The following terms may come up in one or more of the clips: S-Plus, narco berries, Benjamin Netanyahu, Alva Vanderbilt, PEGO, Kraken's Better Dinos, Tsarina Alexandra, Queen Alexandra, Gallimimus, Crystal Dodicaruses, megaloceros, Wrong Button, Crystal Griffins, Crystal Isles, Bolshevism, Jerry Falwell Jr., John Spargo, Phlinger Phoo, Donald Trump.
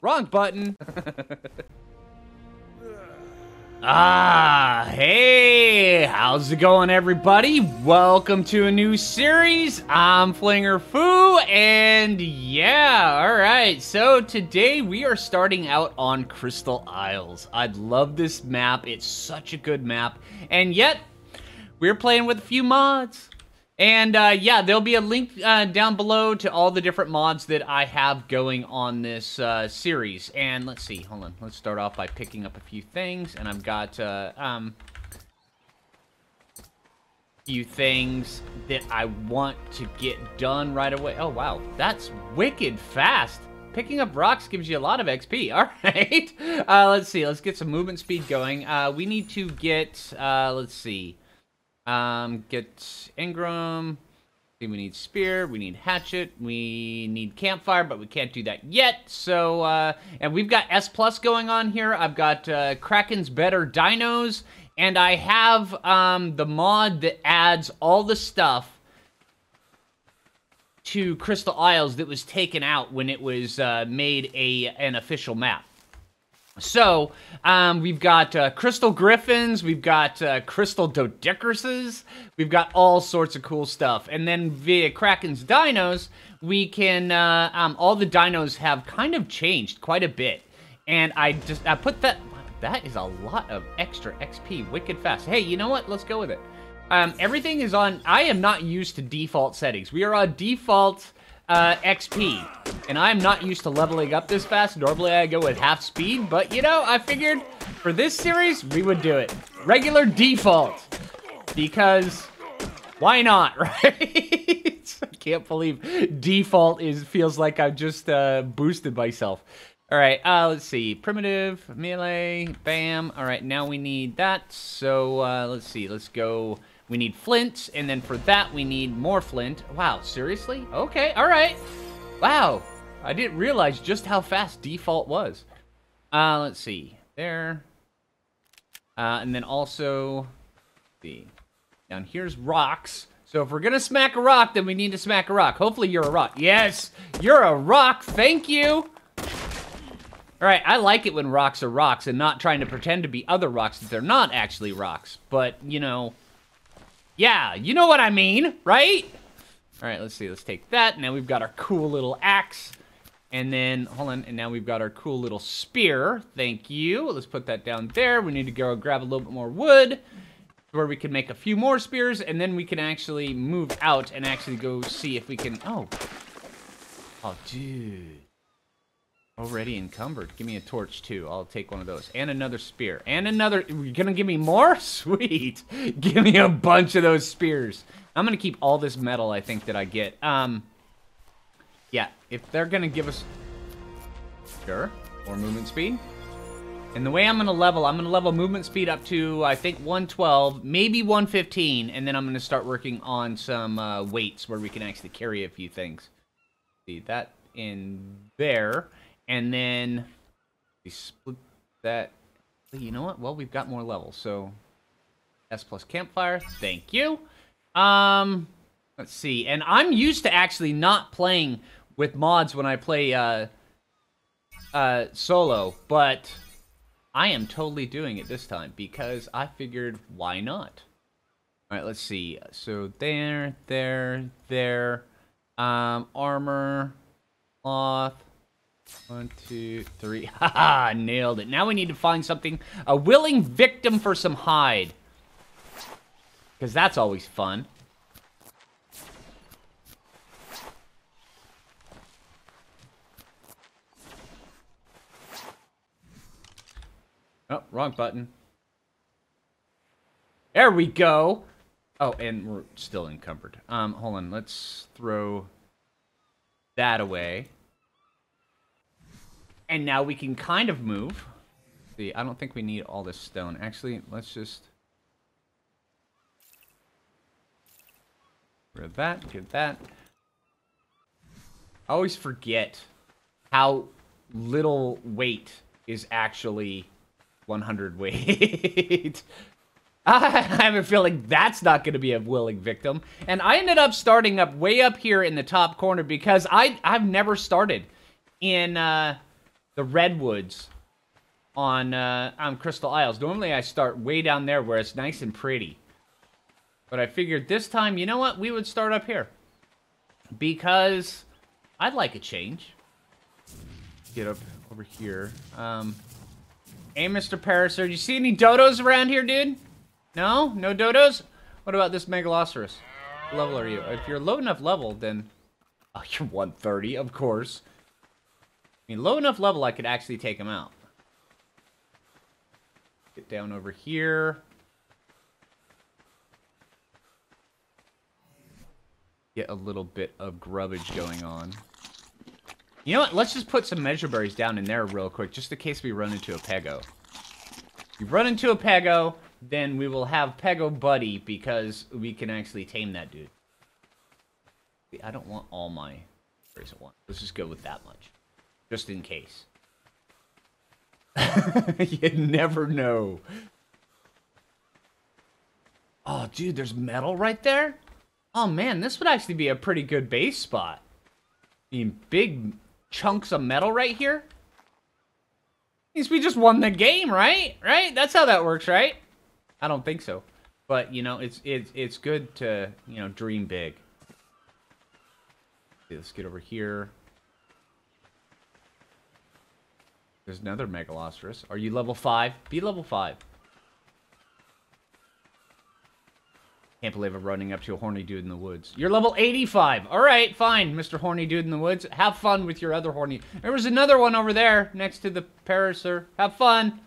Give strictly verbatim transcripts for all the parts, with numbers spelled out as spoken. Wrong button. Ah, hey, how's it going, everybody? Welcome to a new series. I'm Phlinger Phoo, and yeah, all right. So today we are starting out on Crystal Isles. I love this map. It's such a good map, and yet we're playing with a few mods. And uh, yeah, there'll be a link uh, down below to all the different mods that I have going on this uh, series. And let's see, hold on. Let's start off by picking up a few things. And I've got uh, um, a few things that I want to get done right away. Oh, wow. That's wicked fast. Picking up rocks gives you a lot of X P. All right. Uh, let's see. Let's get some movement speed going. Uh, we need to get, uh, let's see. Um, get Ingram. We need spear. We need hatchet. We need campfire, but we can't do that yet. So, uh, and we've got S-Plus going on here. I've got uh, Kraken's Better Dinos. And I have um, the mod that adds all the stuff to Crystal Isles that was taken out when it was uh, made a an official map. So, um, we've got uh, Crystal Griffins, we've got uh, Crystal Dodicaruses, we've got all sorts of cool stuff. And then via Kraken's Dinos, we can, uh, um, all the dinos have kind of changed quite a bit. And I just, I put that, that is a lot of extra X P, wicked fast. Hey, you know what? Let's go with it. Um, everything is on, I am not used to default settings. We are on default uh, X P. And I'm not used to leveling up this fast. Normally I go with half speed, but you know, I figured for this series, we would do it. Regular default. Because why not, right? I can't believe default is feels like I've just uh, boosted myself. All right, uh, let's see. Primitive, melee, bam. All right, now we need that. So uh, let's see, let's go. We need flint, and then for that, we need more flint. Wow, seriously? Okay, all right. Wow. I didn't realize just how fast default was. Uh, let's see. There. Uh, and then also, the down here's rocks. So if we're going to smack a rock, then we need to smack a rock. Hopefully you're a rock. Yes, you're a rock. Thank you. All right, I like it when rocks are rocks and not trying to pretend to be other rocks that they're not actually rocks. But, you know, yeah, you know what I mean, right? All right, let's see. Let's take that. Now we've got our cool little axe. And then, hold on, and now we've got our cool little spear. Thank you. Let's put that down there. We need to go grab a little bit more wood where we can make a few more spears, and then we can actually move out and actually go see if we can... Oh. Oh, dude. Already encumbered. Give me a torch, too. I'll take one of those. And another spear. And another... You're going to give me more? Sweet. Give me a bunch of those spears. I'm going to keep all this metal, I think, that I get. Um, yeah, if they're going to give us... Sure. More movement speed. And the way I'm going to level, I'm going to level movement speed up to, I think, one twelve, maybe one fifteen. And then I'm going to start working on some uh, weights where we can actually carry a few things. See, that in there. And then we split that. You know what? Well, we've got more levels, so... S plus campfire. Thank you. Um, let's see. And I'm used to actually not playing with mods when I play, uh, uh, solo, but I am totally doing it this time because I figured why not? All right, let's see. So there, there, there, um, armor, cloth, one, two, three. Haha, nailed it. Now we need to find something, a willing victim for some hide. Because that's always fun. Oh, wrong button. There we go. Oh, and we're still encumbered. Um, hold on. Let's throw that away. And now we can kind of move. See, I don't think we need all this stone. Actually, let's just... Grab that, get that. I always forget how little weight is actually one hundred weight. I have a feeling that's not going to be a willing victim. And I ended up starting up way up here in the top corner because I, I've never started in uh, the redwoods on uh, on Crystal Isles. Normally I start way down there where it's nice and pretty. But I figured this time, you know what? We would start up here. Because I'd like a change. Get up over here. Um, hey, Mister Pariser, do you see any dodos around here, dude? No? No dodos? What about this megaloceros? What level are you? If you're low enough level, then... Oh, you're one thirty, of course. I mean, low enough level, I could actually take him out. Get down over here. Get a little bit of grubbage going on. You know what? Let's just put some measure berries down in there real quick, just in case we run into a PEGO. If you run into a PEGO, then we will have PEGO Buddy, because we can actually tame that dude. See, I don't want all my berries at once. Let's just go with that much, just in case. You never know. Oh, dude, there's metal right there? Oh, man, this would actually be a pretty good base spot. I mean, big chunks of metal right here. Means we just won the game, right? Right? That's how that works, right? I don't think so. But, you know, it's it's, it's good to, you know, dream big. Okay, let's get over here. There's another megaloceros. Are you level five? Be level five. Can't believe I'm running up to a horny dude in the woods. You're level eighty-five. All right, fine, Mister Horny Dude in the Woods. Have fun with your other horny... There was another one over there next to the Pariser. Have fun.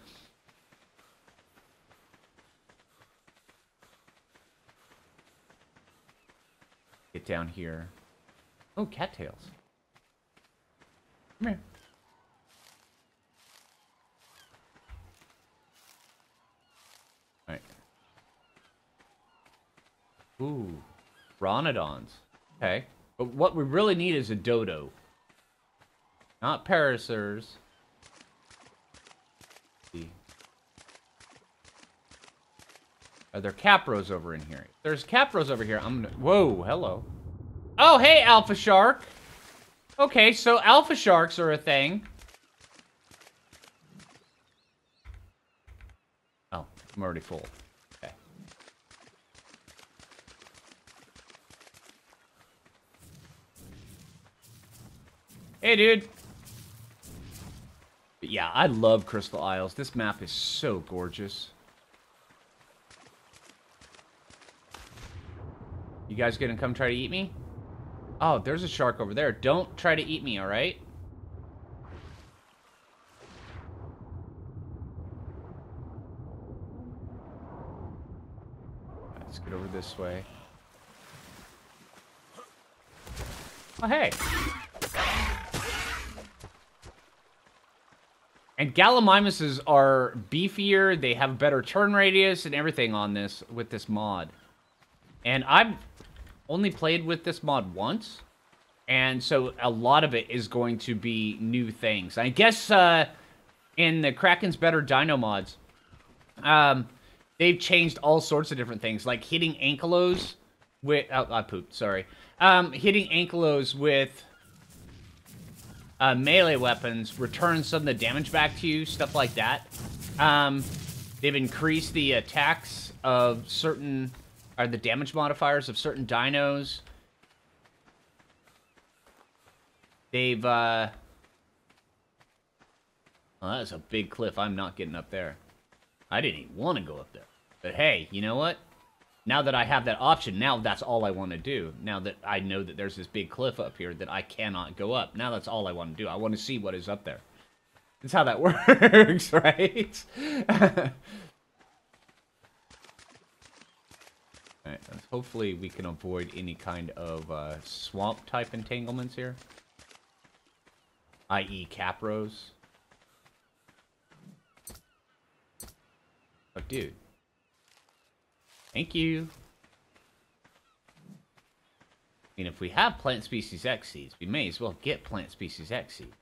Get down here. Oh, cattails. Come here. All right. Ooh, Ronodons. Okay. But what we really need is a dodo. Not Parisers. Are there capros over in here? If there's capros over here, I'm gonna... Whoa, hello. Oh, hey, Alpha Shark. Okay, so Alpha Sharks are a thing. Oh, I'm already full. Hey, dude. But yeah, I love Crystal Isles. This map is so gorgeous. You guys gonna come try to eat me? Oh, there's a shark over there. Don't try to eat me, all right? Let's get over this way. Oh, hey. And Gallimimuses are beefier, they have better turn radius and everything on this, with this mod. And I've only played with this mod once, and so a lot of it is going to be new things. I guess uh, in the Kraken's Better Dino mods, um, they've changed all sorts of different things, like hitting ankylos with... Oh, I pooped, sorry. Um, hitting ankylos with... Uh, melee weapons, return some of the damage back to you, stuff like that. Um, they've increased the attacks of certain, or the damage modifiers of certain dinos. They've, uh... Well, that is a big cliff. I'm not getting up there. I didn't even want to go up there. But hey, you know what? Now that I have that option, now that's all I want to do. Now that I know that there's this big cliff up here that I cannot go up. Now that's all I want to do. I want to see what is up there. That's how that works, right? Alright, hopefully we can avoid any kind of uh, swamp-type entanglements here. that is capros. But dude. Thank you. I mean, if we have Plant Species X seeds, we may as well get Plant Species X seeds.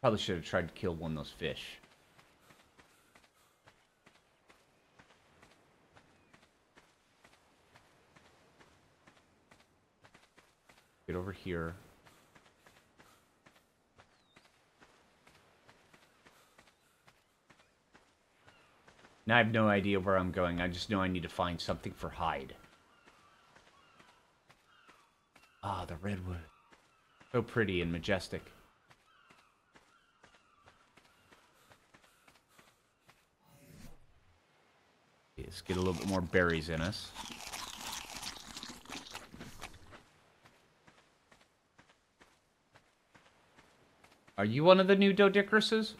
Probably should have tried to kill one of those fish. Get over here. Now I have no idea where I'm going. I just know I need to find something for hide. Ah, the redwood. So pretty and majestic. Let's get a little bit more berries in us. Are you one of the new Dodicaruses?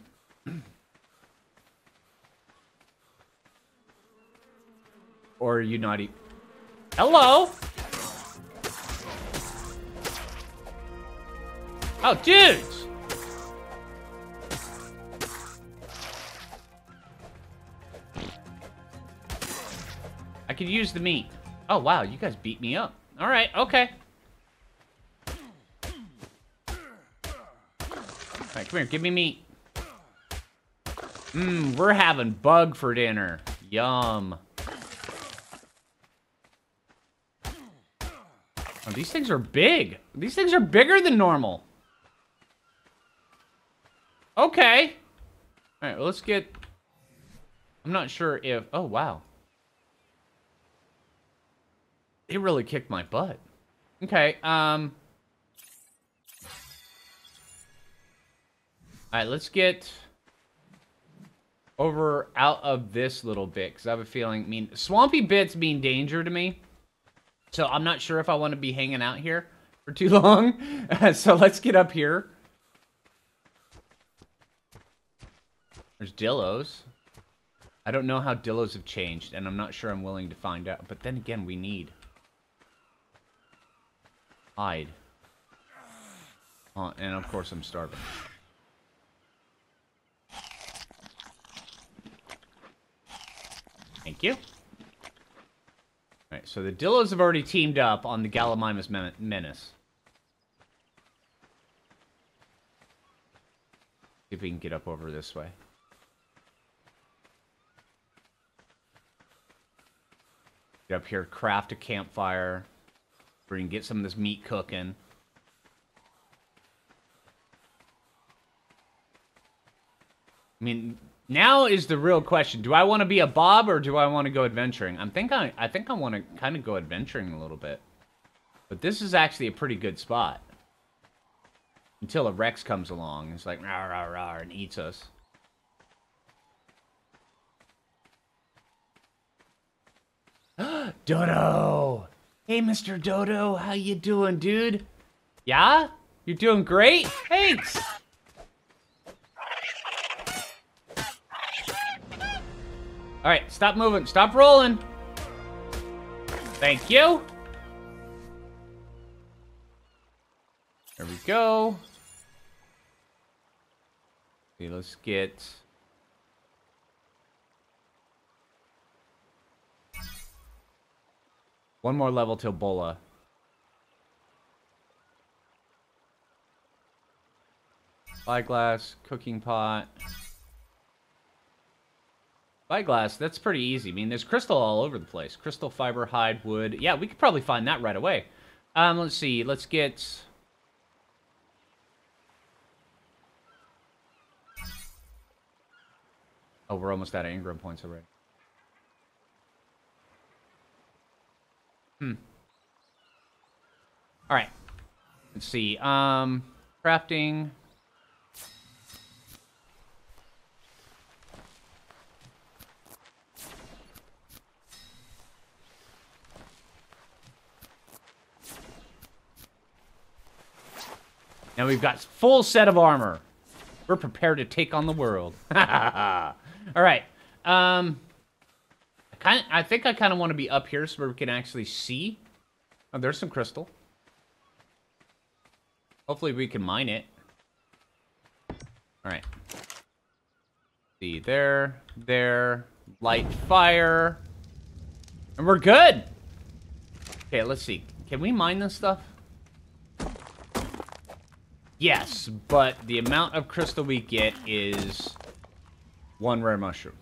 Or are you not e- Hello? Oh, dudes! I could use the meat. Oh, wow, you guys beat me up. All right, okay. All right, come here, give me meat. Mmm, we're having bug for dinner. Yum. Oh, these things are big. These things are bigger than normal. Okay. All right, well, let's get... I'm not sure if... Oh, wow. It really kicked my butt. Okay, um... All right, let's get... over out of this little bit, because I have a feeling... I mean, swampy bits mean danger to me. So I'm not sure if I want to be hanging out here for too long. So let's get up here. There's Dillos. I don't know how Dillos have changed, and I'm not sure I'm willing to find out. But then again, we need... hide. Oh, and of course, I'm starving. Thank you. Alright, so the Dillos have already teamed up on the Gallimimus men Menace. See if we can get up over this way. Get up here, craft a campfire. Where you can get some of this meat cooking. I mean, now is the real question. Do I want to be a Bob or do I want to go adventuring? I'm think I, I think I want to kind of go adventuring a little bit. But this is actually a pretty good spot. Until a Rex comes along. It's like, rah, rah, rah, and eats us. Dodo! Hey, Mister Dodo, how you doing, dude? Yeah? You're doing great? Thanks! Alright, stop moving. Stop rolling. Thank you. There we go. Okay, let's get... one more level till Bola. Spyglass, cooking pot. Spyglass, that's pretty easy. I mean, there's crystal all over the place. Crystal, fiber, hide, wood. Yeah, we could probably find that right away. Um, let's see. Let's get... oh, we're almost out of Ingram points already. Hmm. All right. Let's see. Um, crafting. Now we've got full set of armor. We're prepared to take on the world. All right. Um. Kind of, I think I kind of want to be up here so we can actually see. Oh, there's some crystal. Hopefully we can mine it. Alright. See, there, there, light fire. And we're good! Okay, let's see. Can we mine this stuff? Yes, but the amount of crystal we get is one rare mushroom.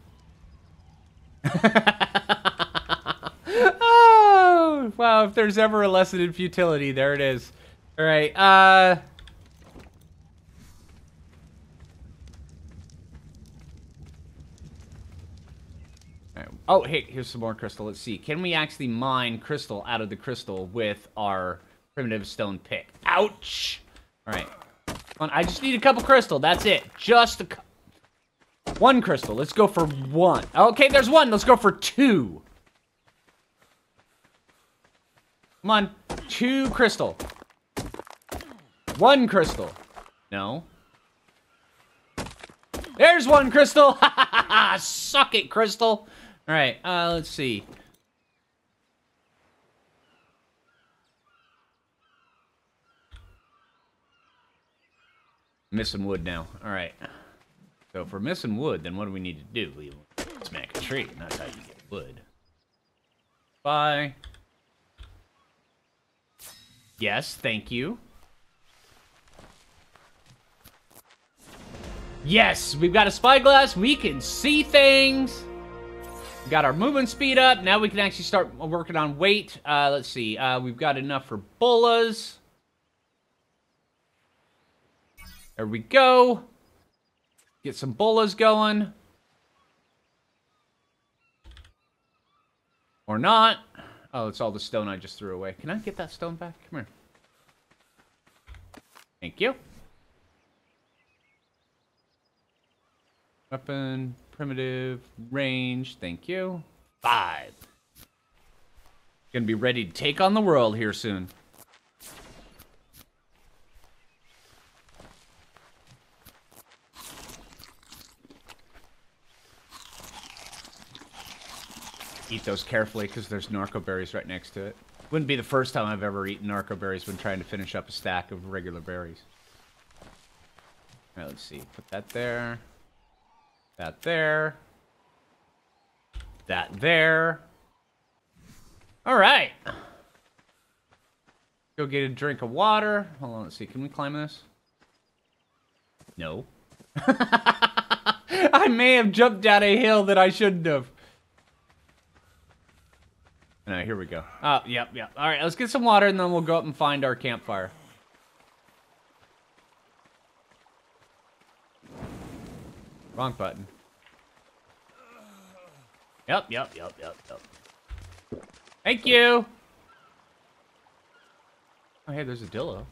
Oh, wow, if there's ever a lesson in futility, there it is. All right. Uh. Oh, hey, here's some more crystal. Let's see. Can we actually mine crystal out of the crystal with our primitive stone pick? Ouch! All right. I just need a couple crystal. That's it. Just a cu one crystal. Let's go for one. Okay, there's one. Let's go for two. Come on. Two crystal. One crystal. No. There's one crystal. Ha ha ha! Suck it, crystal. All right, uh, let's see. Missing wood now. All right. So if we're missing wood, then what do we need to do? We smack a tree, and that's how you get wood. Bye. Yes, thank you. Yes, we've got a spyglass. We can see things. Got our movement speed up. Now we can actually start working on weight. Uh, let's see. Uh, we've got enough for bullas. There we go. Get some bullas going. Or not. Oh, it's all the stone I just threw away. Can I get that stone back? Come here. Thank you. Weapon... primitive range, thank you. Five. Gonna be ready to take on the world here soon. Eat those carefully because there's narco berries right next to it. Wouldn't be the first time I've ever eaten narco berries when trying to finish up a stack of regular berries. All right, let's see. Put that there. That there. That there. Alright. Go get a drink of water. Hold on, let's see. Can we climb this? No. I may have jumped down a hill that I shouldn't have. No, here we go. Oh, yep, yep. Alright, let's get some water and then we'll go up and find our campfire. Wrong button. Yep, yep, yep, yep, yep. Thank you! Oh, hey, there's a dillo.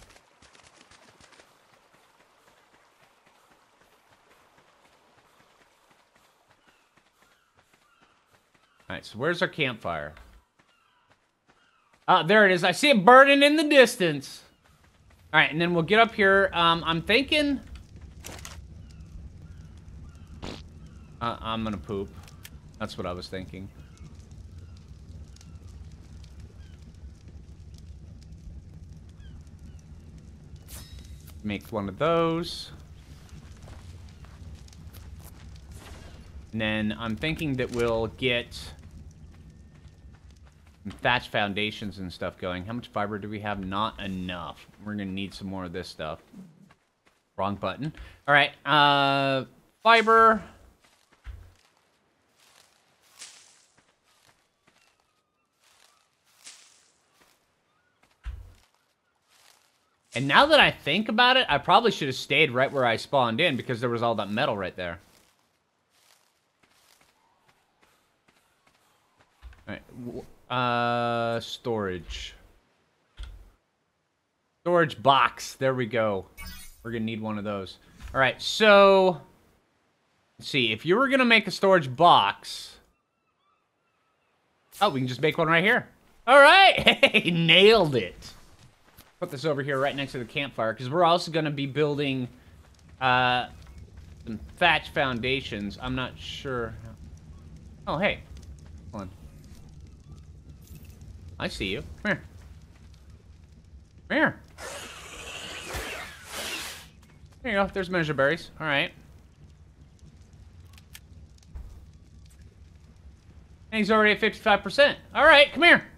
Alright, so where's our campfire? Ah, there it is. I see it burning in the distance. Alright, and then we'll get up here. Um, I'm thinking... Uh, I'm gonna poop. That's what I was thinking. Make one of those. And then I'm thinking that we'll get some thatch foundations and stuff going. How much fiber do we have? Not enough. We're gonna need some more of this stuff. Wrong button. Alright, uh, fiber... And now that I think about it, I probably should have stayed right where I spawned in because there was all that metal right there. All right. Uh, storage. Storage box. There we go. We're going to need one of those. All right. So, let's see. If you were going to make a storage box. Oh, we can just make one right here. All right. Hey, nailed it. Put this over here right next to the campfire, because we're also going to be building uh, some thatch foundations. I'm not sure. Oh, hey. Hold on. I see you. Come here. Come here. There you go. There's measure berries. All right. And he's already at fifty-five percent. All right. Come here. Come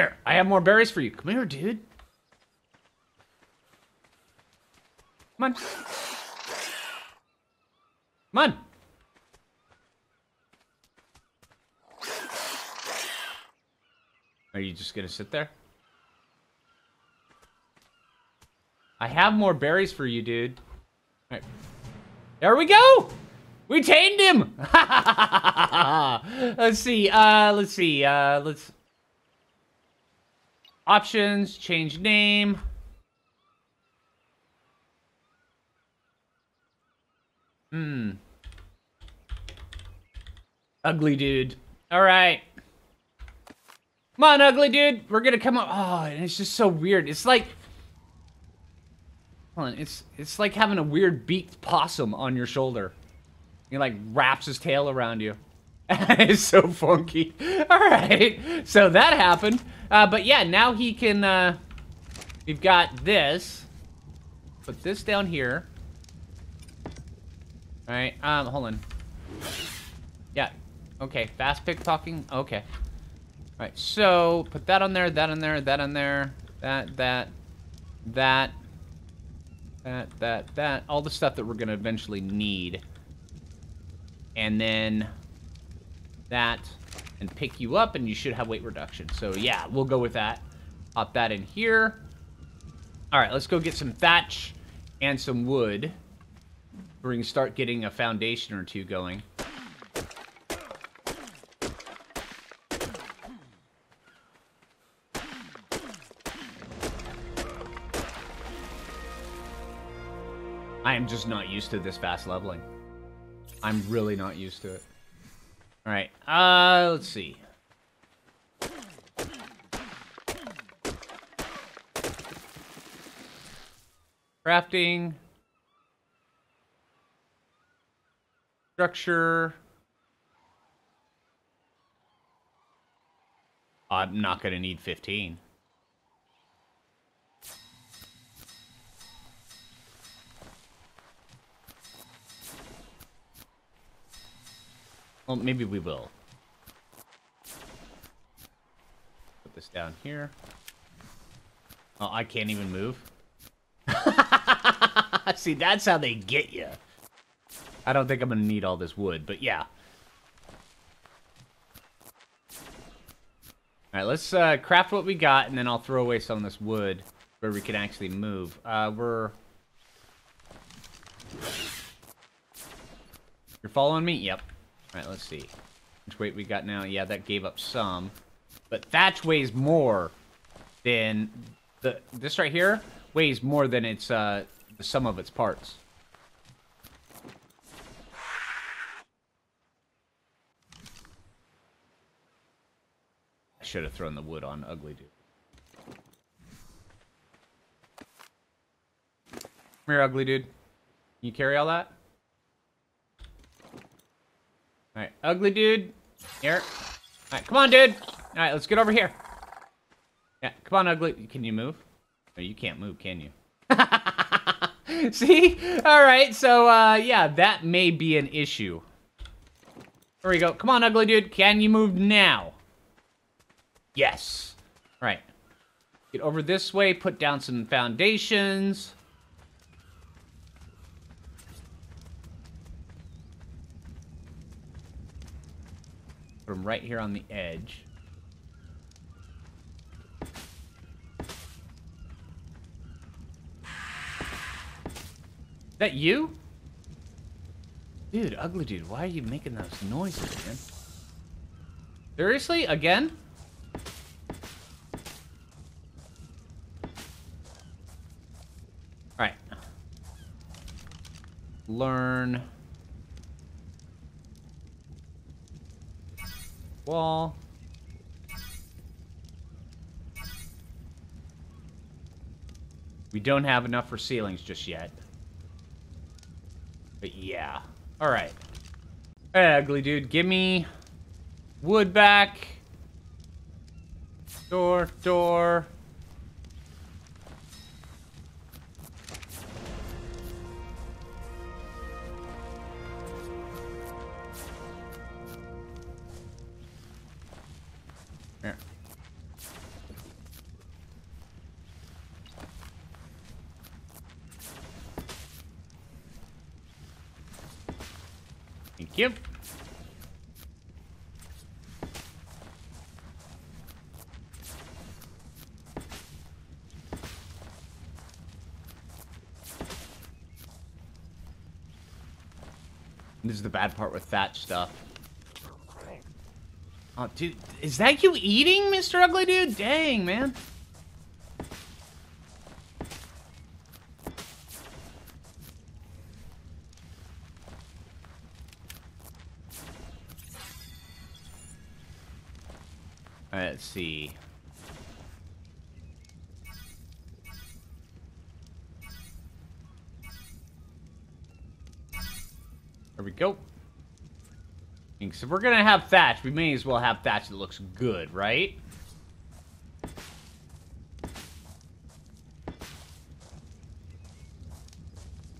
here. I have more berries for you. Come here, dude. Come on. Come on. Are you just gonna sit there? I have more berries for you, dude. All right. There we go. We tamed him. Let's see. Uh, let's see. Uh, let's. Options. Change name. Hmm. Ugly dude. All right. Come on, ugly dude. We're gonna come up. Oh, and it's just so weird. It's like, hold on. It's it's like having a weird beaked possum on your shoulder. He like wraps his tail around you. It's so funky. All right. So that happened. Uh, but yeah, now he can. Uh, we've got this. Put this down here. All right. Um, hold on. Yeah. Okay. Fast pickpocketing. Okay. All right, so put that on there, that on there, that on there, that, that, that, that, that, that, all the stuff that we're going to eventually need. And then that, and pick you up, and you should have weight reduction. So, yeah, we'll go with that. Pop that in here. All right, let's go get some thatch and some wood. We're going to start getting a foundation or two going. I am just not used to this fast leveling. I'm really not used to it. All right, uh, let's see. Crafting. Structure. I'm not gonna need fifteen. Well, maybe we will. Put this down here. Oh, I can't even move. See, that's how they get you. I don't think I'm going to need all this wood, but yeah. All right, let's uh, craft what we got, and then I'll throw away some of this wood where we can actually move. Uh, we're... You're following me? Yep. Alright, let's see. Which weight we got now? Yeah, that gave up some. But thatch weighs more than the this right here weighs more than its uh the sum of its parts. I should have thrown the wood on ugly dude. Come here, ugly dude. Can you carry all that? Alright, ugly dude. Here. Alright, come on, dude. Alright, let's get over here. Yeah, come on, ugly. Can you move? No, you can't move, can you? See? Alright, so, uh, yeah, that may be an issue. There we go. Come on, ugly dude. Can you move now? Yes. Alright. Get over this way. Put down some foundations. From right here on the edge. Is that you? Dude, ugly dude, why are you making those noises, man? Seriously? Again? Alright. Learn... Wall. We don't have enough for ceilings just yet. But yeah. Alright. Alright, ugly dude. Give me wood back. Door, door. Yep. This is the bad part with thatch stuff. Oh, dude, is that you eating, Mister Ugly Dude? Dang, man. All right, let's see. There we go. So we're gonna have thatch. We may as well have thatch that looks good, right?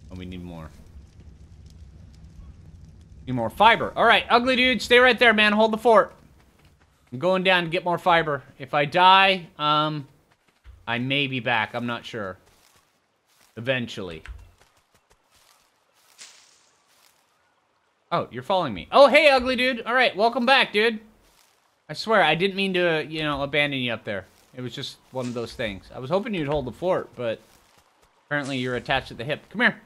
Oh, we need more. Need more fiber. All right, Ugly Dude, stay right there, man. Hold the fort. I'm going down to get more fiber. If I die, um, I may be back. I'm not sure. Eventually. Oh, you're following me. Oh, hey, Ugly Dude. All right, welcome back, dude. I swear, I didn't mean to, you know, abandon you up there. It was just one of those things. I was hoping you'd hold the fort, but apparently you're attached at the hip. Come here.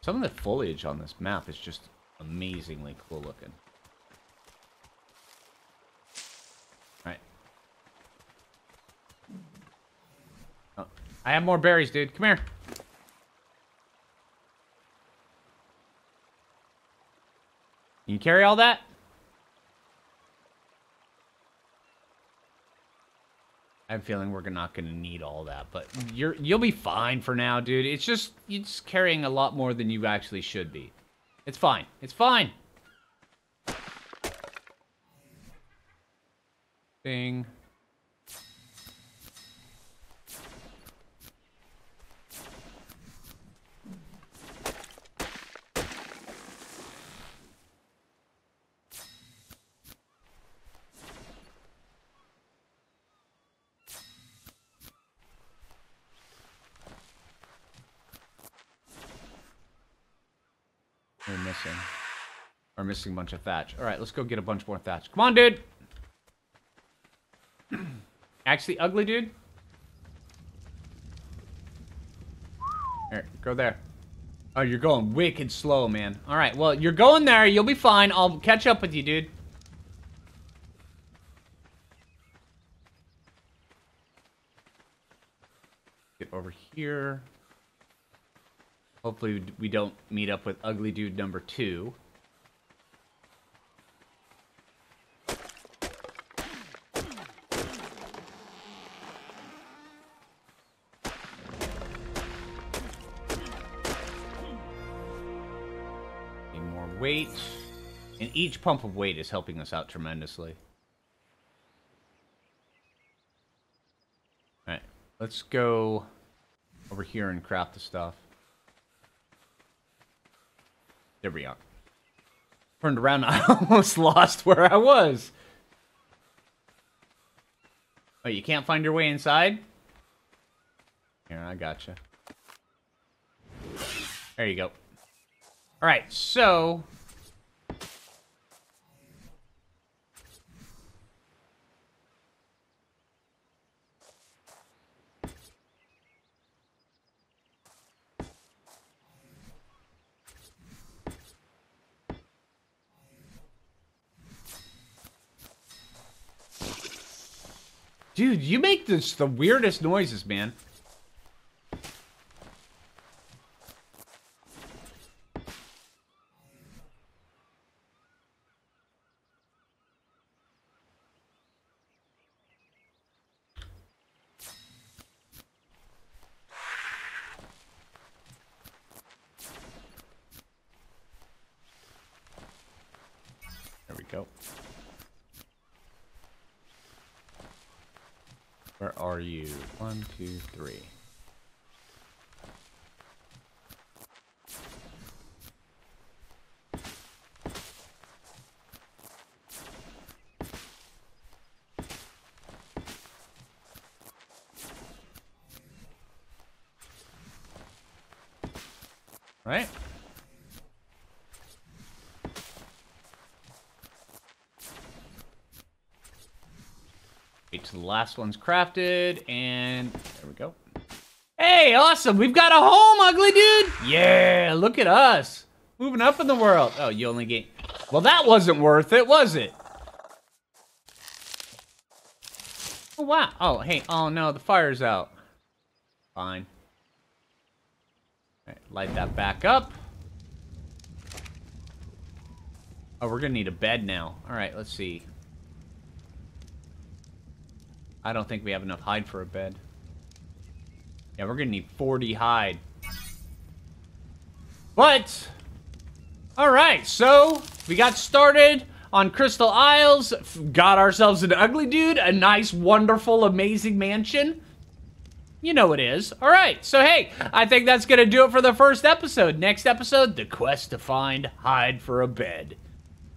Some of the foliage on this map is just amazingly cool looking. I have more berries, dude. Come here. Can you carry all that? I have a feeling we're not going to need all that, but you're, you'll be fine for now, dude. It's just, you're just carrying a lot more than you actually should be. It's fine. It's fine. Ding. Missing a bunch of thatch. All right, let's go get a bunch more thatch. Come on, dude. Actually, Ugly Dude. Here, go there. Oh, you're going wicked slow, man. All right, well, you're going there. You'll be fine. I'll catch up with you, dude. Get over here. Hopefully, we don't meet up with Ugly Dude number two. Weight, and each pump of weight is helping us out tremendously. All right, let's go over here and craft the stuff. There we are. Turned around, I almost lost where I was. Oh, you can't find your way inside? Here, I gotcha. There you go. All right, so... Dude, you make this the weirdest noises, man. One, two, three. Right? So the last one's crafted, and there we go. Hey, awesome! We've got a home, ugly dude! Yeah, look at us! Moving up in the world. Oh, you only get... Well, that wasn't worth it, was it? Oh, wow. Oh, hey. Oh, no, the fire's out. Fine. All right, light that back up. Oh, we're gonna need a bed now. All right, let's see. I don't think we have enough hide for a bed. Yeah, we're gonna need forty hide. But, all right, so we got started on Crystal Isles, got ourselves an ugly dude, a nice, wonderful, amazing mansion. You know it is. All right, so hey, I think that's gonna do it for the first episode. Next episode, the quest to find hide for a bed.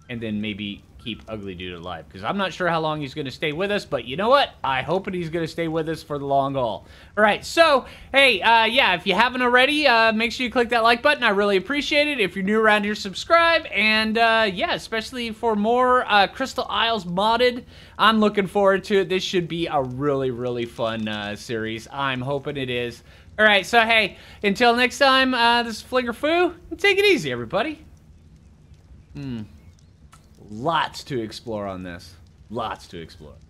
And then maybe keep ugly dude alive, because I'm not sure how long he's going to stay with us, but you know what? I hope that he's going to stay with us for the long haul. All right, so, hey, uh, yeah, if you haven't already, uh, make sure you click that like button. I really appreciate it. If you're new around here, subscribe, and, uh, yeah, especially for more uh, Crystal Isles modded, I'm looking forward to it. This should be a really, really fun uh, series. I'm hoping it is. All right, so, hey, until next time, uh, this is Phlinger Phoo. Take it easy, everybody. Hmm. Lots to explore on this. Lots to explore.